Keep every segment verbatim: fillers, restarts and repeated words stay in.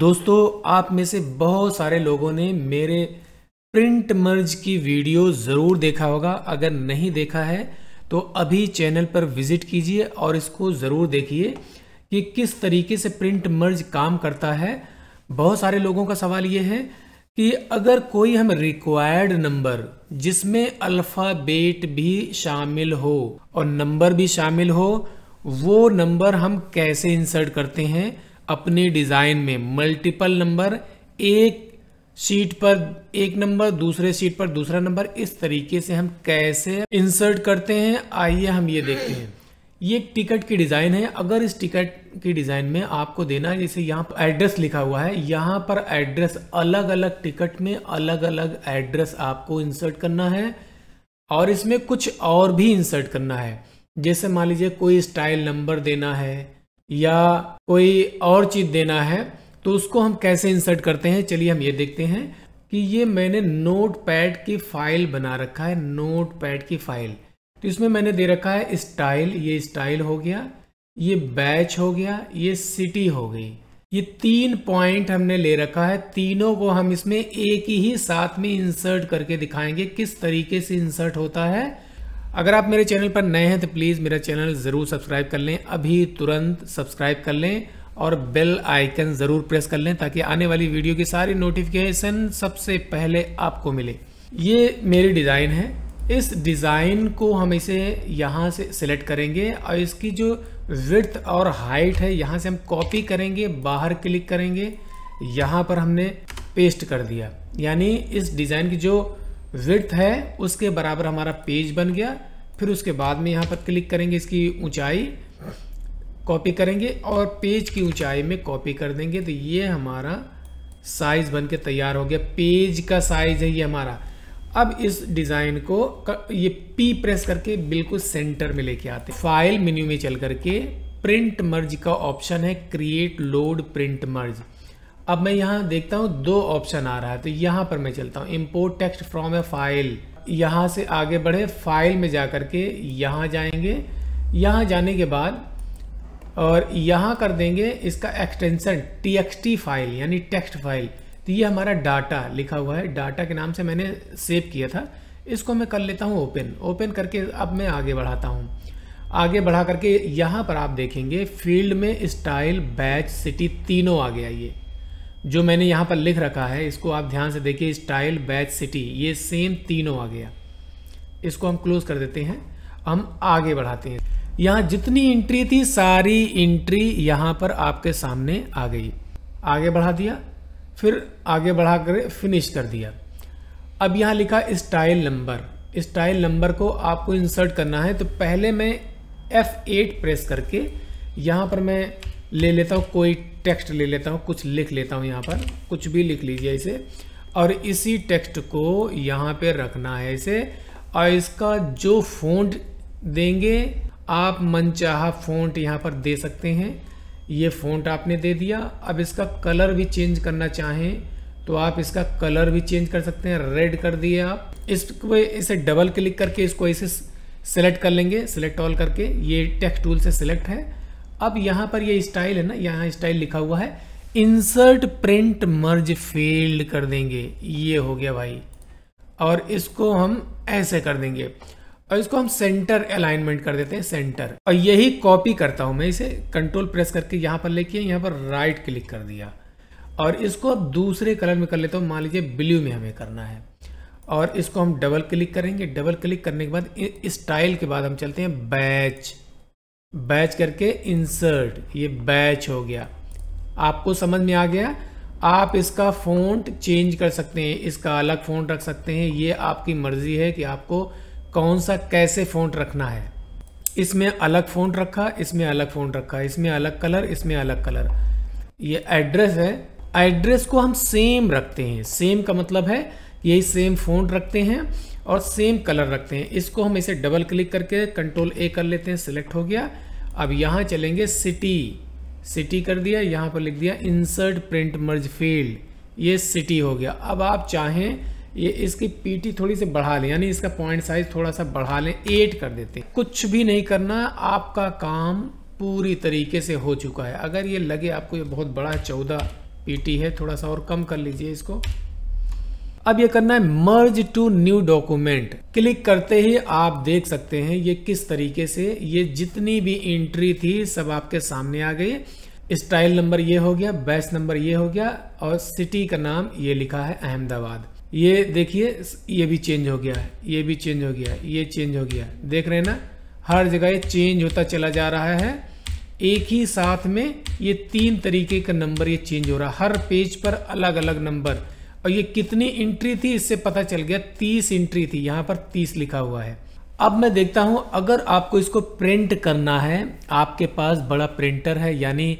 दोस्तों आप में से बहुत सारे लोगों ने मेरे प्रिंट मर्ज की वीडियो ज़रूर देखा होगा। अगर नहीं देखा है तो अभी चैनल पर विजिट कीजिए और इसको ज़रूर देखिए कि किस तरीके से प्रिंट मर्ज काम करता है। बहुत सारे लोगों का सवाल ये है कि अगर कोई हम रिक्वायर्ड नंबर जिसमें अल्फ़ाबेट भी शामिल हो और नंबर भी शामिल हो, वो नंबर हम कैसे इंसर्ट करते हैं अपने डिज़ाइन में। मल्टीपल नंबर, एक शीट पर एक नंबर, दूसरे शीट पर दूसरा नंबर, इस तरीके से हम कैसे इंसर्ट करते हैं, आइए हम ये देखते हैं। ये एक टिकट की डिज़ाइन है। अगर इस टिकट की डिज़ाइन में आपको देना है, जैसे यहाँ पर एड्रेस लिखा हुआ है, यहाँ पर एड्रेस अलग अलग टिकट में अलग अलग एड्रेस आपको इंसर्ट करना है और इसमें कुछ और भी इंसर्ट करना है। जैसे मान लीजिए कोई स्टाइल नंबर देना है या कोई और चीज़ देना है, तो उसको हम कैसे इंसर्ट करते हैं, चलिए हम ये देखते हैं। कि ये मैंने नोटपैड की फ़ाइल बना रखा है, नोटपैड की फ़ाइल, तो इसमें मैंने दे रखा है स्टाइल, ये स्टाइल हो गया, ये बैच हो गया, ये सिटी हो गई। ये तीन पॉइंट हमने ले रखा है, तीनों को हम इसमें एक ही साथ में इंसर्ट करके दिखाएंगे किस तरीके से इंसर्ट होता है। अगर आप मेरे चैनल पर नए हैं तो प्लीज़ मेरा चैनल ज़रूर सब्सक्राइब कर लें, अभी तुरंत सब्सक्राइब कर लें और बेल आइकन ज़रूर प्रेस कर लें ताकि आने वाली वीडियो की सारी नोटिफिकेशन सबसे पहले आपको मिले। ये मेरी डिज़ाइन है, इस डिज़ाइन को हम इसे यहाँ से सिलेक्ट करेंगे और इसकी जो विड्थ और हाइट है यहाँ से हम कॉपी करेंगे, बाहर क्लिक करेंगे, यहाँ पर हमने पेस्ट कर दिया। यानी इस डिज़ाइन की जो विड्थ है उसके बराबर हमारा पेज बन गया। फिर उसके बाद में यहाँ पर क्लिक करेंगे, इसकी ऊंचाई कॉपी करेंगे और पेज की ऊंचाई में कॉपी कर देंगे, तो ये हमारा साइज़ बन के तैयार हो गया। पेज का साइज़ है ये हमारा। अब इस डिज़ाइन को ये पी प्रेस करके बिल्कुल सेंटर में लेके आते हैं। फाइल मेन्यू में चल करके प्रिंट मर्ज का ऑप्शन है, क्रिएट लोड प्रिंट मर्ज। अब मैं यहाँ देखता हूँ दो ऑप्शन आ रहा है, तो यहाँ पर मैं चलता हूँ, import text from a file, यहाँ से आगे बढ़े, फाइल में जा करके यहाँ जाएंगे, यहाँ जाने के बाद और यहाँ कर देंगे इसका extension T X T file, यानी टेक्स्ट फाइल। तो ये हमारा डाटा लिखा हुआ है, डाटा के नाम से मैंने सेव किया था, इसको मैं कर लेता हूँ ओपन। ओपन करके अब मैं आगे बढ़ाता हूँ, आगे बढ़ा करके यहाँ पर आप देखेंगे फील्ड में स्टाइल, बैच, सिटी तीनों आ गया। ये जो मैंने यहाँ पर लिख रखा है इसको आप ध्यान से देखिए, स्टाइल, बैच, सिटी, ये सेम तीनों आ गया। इसको हम क्लोज कर देते हैं, हम आगे बढ़ाते हैं। यहाँ जितनी एंट्री थी सारी एंट्री यहाँ पर आपके सामने आ गई। आगे बढ़ा दिया, फिर आगे बढ़ा कर फिनिश कर दिया। अब यहाँ लिखा स्टाइल नंबर, स्टाइल नंबर को आपको इंसर्ट करना है, तो पहले मैं एफ एट प्रेस करके यहाँ पर मैं ले लेता हूँ, कोई टेक्स्ट ले लेता हूँ, कुछ लिख लेता हूँ, यहाँ पर कुछ भी लिख लीजिए इसे, और इसी टेक्स्ट को यहाँ पे रखना है इसे, और इसका जो फ़ॉन्ट देंगे आप मनचाहा फ़ॉन्ट यहाँ पर दे सकते हैं। ये फ़ॉन्ट आपने दे दिया। अब इसका कलर भी चेंज करना चाहें तो आप इसका कलर भी चेंज कर सकते हैं, रेड कर दिए आप। इसको इसे डबल क्लिक करके इसको इसे सेलेक्ट कर लेंगे, सेलेक्ट ऑल करके, ये टेक्स्ट टूल से सेलेक्ट है। अब यहाँ पर ये स्टाइल है ना, यहाँ स्टाइल लिखा हुआ है, इंसर्ट प्रिंट मर्ज फील्ड कर देंगे, ये हो गया भाई। और इसको हम ऐसे कर देंगे और इसको हम सेंटर अलाइनमेंट कर देते हैं, सेंटर। और यही कॉपी करता हूँ मैं इसे, कंट्रोल प्रेस करके यहाँ पर लेके यहाँ पर राइट क्लिक कर दिया और इसको अब दूसरे कलर में कर लेता हूँ, मान लीजिए ब्लू में हमें करना है, और इसको हम डबल क्लिक करेंगे। डबल क्लिक करने के बाद स्टाइल के बाद हम चलते हैं बैच, बैच करके इंसर्ट, ये बैच हो गया। आपको समझ में आ गया। आप इसका फ़ॉन्ट चेंज कर सकते हैं, इसका अलग फ़ॉन्ट रख सकते हैं, ये आपकी मर्ज़ी है कि आपको कौन सा कैसे फ़ॉन्ट रखना है। इसमें अलग फ़ॉन्ट रखा, इसमें अलग फ़ॉन्ट रखा, इसमें अलग कलर, इसमें अलग कलर। ये एड्रेस है, एड्रेस को हम सेम रखते हैं, सेम का मतलब है यही सेम फ़ॉन्ट रखते हैं और सेम कलर रखते हैं। इसको हम इसे डबल क्लिक करके कंट्रोल ए कर लेते हैं, सिलेक्ट हो गया। अब यहाँ चलेंगे सिटी, सिटी कर दिया, यहाँ पर लिख दिया इंसर्ट प्रिंट मर्ज फील्ड, ये सिटी हो गया। अब आप चाहें ये इसकी पीटी थोड़ी सी बढ़ा लें, यानी इसका पॉइंट साइज थोड़ा सा बढ़ा लें, एट कर देते हैं। कुछ भी नहीं करना, आपका काम पूरी तरीके से हो चुका है। अगर ये लगे आपको ये बहुत बड़ा चौदह पीटी है, थोड़ा सा और कम कर लीजिए इसको। अब ये करना है merge to new document. Click करते ही आप देख सकते हैं ये किस तरीके से ये जितनी भी एंट्री थी सब आपके सामने आ गई। स्टाइल नंबर ये हो गया, बैच नंबर ये हो गया और सिटी का नाम ये लिखा है अहमदाबाद। ये देखिए ये भी चेंज हो गया है, ये भी चेंज हो गया है, ये चेंज हो गया है। देख रहे हैं ना, हर जगह ये चेंज होता चला जा रहा है। एक ही साथ में ये तीन तरीके का नंबर ये चेंज हो रहा है, हर पेज पर अलग अलग नंबर। और ये कितनी एंट्री थी इससे पता चल गया, तीस एंट्री थी, यहाँ पर तीस लिखा हुआ है। अब मैं देखता हूँ, अगर आपको इसको प्रिंट करना है, आपके पास बड़ा प्रिंटर है यानी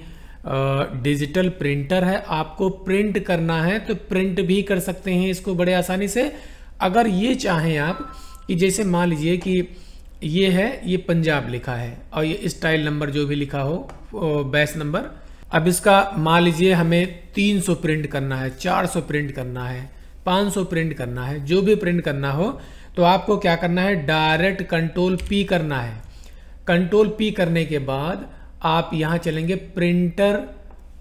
डिजिटल प्रिंटर है, आपको प्रिंट करना है तो प्रिंट भी कर सकते हैं इसको बड़े आसानी से। अगर ये चाहें आप कि जैसे मान लीजिए कि ये है, ये पंजाब लिखा है और ये स्टाइल नंबर जो भी लिखा हो, बैच नंबर। अब इसका मान लीजिए हमें तीन सौ प्रिंट करना है, चार सौ प्रिंट करना है, पाँच सौ प्रिंट करना है, जो भी प्रिंट करना हो तो आपको क्या करना है, डायरेक्ट कंट्रोल पी करना है। कंट्रोल पी करने के बाद आप यहाँ चलेंगे प्रिंटर,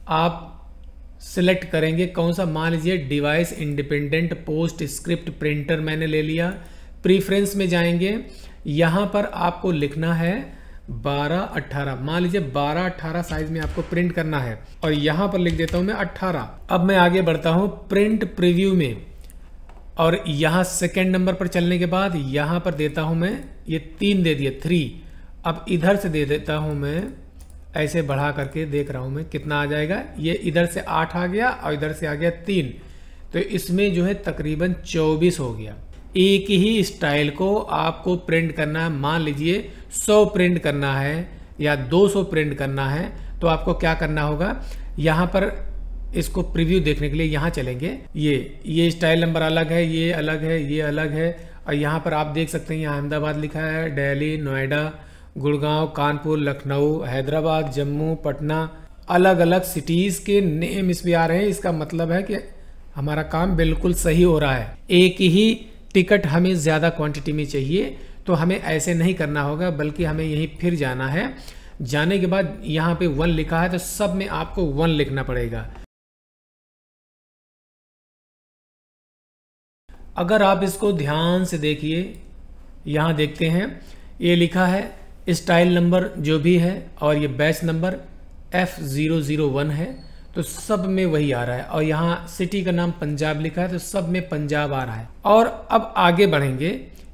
आप सिलेक्ट करेंगे कौन सा, मान लीजिए device independent PostScript printer मैंने ले लिया। प्रीफ्रेंस में जाएंगे, यहाँ पर आपको लिखना है बारह अट्ठारह, मान लीजिए बारह अट्ठारह साइज में आपको प्रिंट करना है और यहाँ पर लिख देता हूँ मैं अट्ठारह। अब मैं आगे बढ़ता हूँ प्रिंट प्रीव्यू में और यहाँ सेकेंड नंबर पर चलने के बाद यहाँ पर देता हूँ मैं, ये तीन दे दिए, थ्री। अब इधर से दे देता हूँ मैं, ऐसे बढ़ा करके देख रहा हूँ मैं कितना आ जाएगा। ये इधर से आठ आ गया और इधर से आ गया तीन, तो इसमें जो है तकरीबन चौबीस हो गया। एक ही स्टाइल को आपको प्रिंट करना है, मान लीजिए सौ प्रिंट करना है या दो सौ प्रिंट करना है तो आपको क्या करना होगा, यहाँ पर इसको प्रीव्यू देखने के लिए यहाँ चलेंगे। ये ये स्टाइल नंबर अलग है, ये अलग है, ये अलग है और यहाँ पर आप देख सकते हैं यहाँ अहमदाबाद लिखा है, दिल्ली, नोएडा, गुड़गांव, कानपुर, लखनऊ, हैदराबाद, जम्मू, पटना, अलग अलग सिटीज़ के नेम इसमें आ रहे हैं। इसका मतलब है कि हमारा काम बिल्कुल सही हो रहा है। एक ही टिकट हमें ज़्यादा क्वांटिटी में चाहिए तो हमें ऐसे नहीं करना होगा, बल्कि हमें यहीं फिर जाना है। जाने के बाद यहाँ पे वन लिखा है तो सब में आपको वन लिखना पड़ेगा। अगर आप इसको ध्यान से देखिए, यहाँ देखते हैं ये लिखा है स्टाइल नंबर जो भी है और ये batch number F zero zero one है तो सब में वही आ रहा है। और यहाँ सिटी का नाम पंजाब लिखा है तो सब में पंजाब आ रहा है। और अब आगे बढ़ेंगे,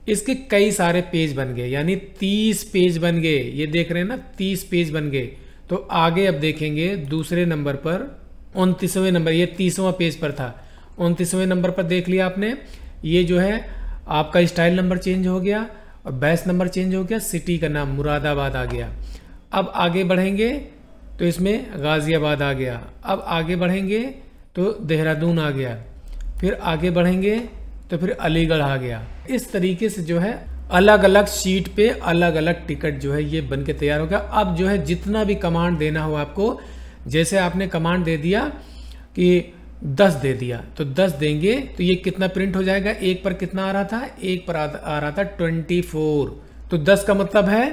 इसके कई सारे पेज बन गए, यानी तीस पेज बन गए, ये देख रहे हैं ना, तीस पेज बन गए। तो आगे अब देखेंगे दूसरे नंबर पर, उनतीसवें नंबर, ये तीसवां पेज पर था, उनतीसवें नंबर पर देख लिया आपने, ये जो है आपका स्टाइल नंबर चेंज हो गया और बैच नंबर चेंज हो गया, सिटी का नाम मुरादाबाद आ गया। अब आगे बढ़ेंगे तो इसमें गाज़ियाबाद आ गया, अब आगे बढ़ेंगे तो देहरादून आ गया, फिर आगे बढ़ेंगे तो फिर अलीगढ़ आ गया। इस तरीके से जो है अलग अलग शीट पे अलग अलग टिकट जो है ये बन के तैयार हो गया। अब जो है जितना भी कमांड देना हो आपको, जैसे आपने कमांड दे दिया कि दस दे दिया तो दस देंगे तो ये कितना प्रिंट हो जाएगा, एक पर कितना आ रहा था, एक पर आ रहा था ट्वेंटी फोर, तो दस का मतलब है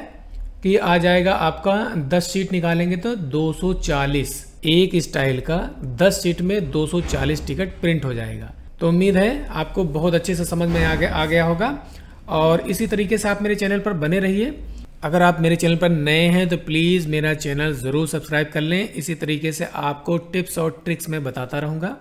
कि आ जाएगा आपका दस शीट निकालेंगे तो दो सौ चालीस। एक स्टाइल का दस शीट में दो सौ चालीस टिकट प्रिंट हो जाएगा। तो उम्मीद है आपको बहुत अच्छे से समझ में आ गया आ गया होगा। और इसी तरीके से आप मेरे चैनल पर बने रहिए। अगर आप मेरे चैनल पर नए हैं तो प्लीज़ मेरा चैनल ज़रूर सब्सक्राइब कर लें। इसी तरीके से आपको टिप्स और ट्रिक्स मैं बताता रहूँगा।